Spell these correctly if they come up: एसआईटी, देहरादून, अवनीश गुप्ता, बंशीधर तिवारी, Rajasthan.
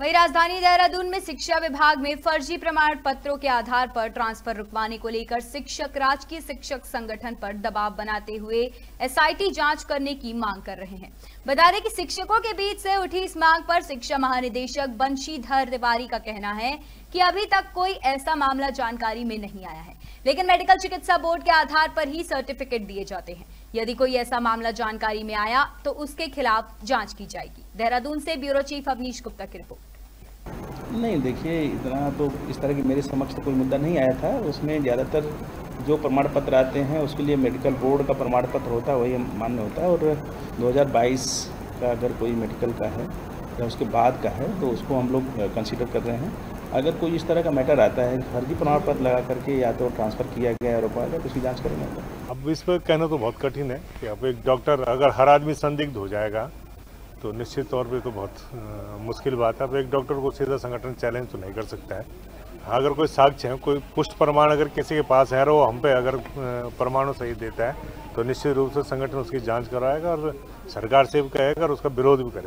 वहीं राजधानी देहरादून में शिक्षा विभाग में फर्जी प्रमाण पत्रों के आधार पर ट्रांसफर रुकवाने को लेकर शिक्षक राजकीय शिक्षक संगठन पर दबाव बनाते हुए एसआईटी जांच करने की मांग कर रहे हैं। बता दें कि शिक्षकों के बीच से उठी इस मांग पर शिक्षा महानिदेशक बंशीधर तिवारी का कहना है कि अभी तक कोई ऐसा मामला जानकारी में नहीं आया है, लेकिन मेडिकल चिकित्सा बोर्ड के आधार पर ही सर्टिफिकेट दिए जाते हैं। यदि कोई ऐसा मामला जानकारी में आया तो उसके खिलाफ जांच की जाएगी। देहरादून से ब्यूरो चीफ अवनीश गुप्ता की रिपोर्ट। नहीं, देखिए, इतना तो इस तरह की मेरे समक्ष कोई मुद्दा नहीं आया था। उसमें ज़्यादातर जो प्रमाण पत्र आते हैं उसके लिए मेडिकल बोर्ड का प्रमाण पत्र होता है, वही मान्य होता है। और 2022 का अगर कोई मेडिकल का है या उसके बाद का है तो उसको हम लोग कंसिडर कर रहे हैं। अगर कोई इस तरह का मैटर आता है, फर्जी प्रमाण पत्र लगा करके या तो ट्रांसफ़र किया गया है तो उसकी जांच करेंगे। अब इस पर कहना तो बहुत कठिन है कि अब एक डॉक्टर, अगर हर आदमी संदिग्ध हो जाएगा तो निश्चित तौर पे तो बहुत मुश्किल बात है। अब एक डॉक्टर को सीधा संगठन चैलेंज तो नहीं कर सकता है। अगर कोई साक्ष्य है, कोई पुष्ट प्रमाण अगर किसी के पास है और वो हम पे अगर प्रमाणों सहित देता है तो निश्चित रूप से संगठन उसकी जाँच करवाएगा और सरकार से भी कहेगा और उसका विरोध भी करेगा।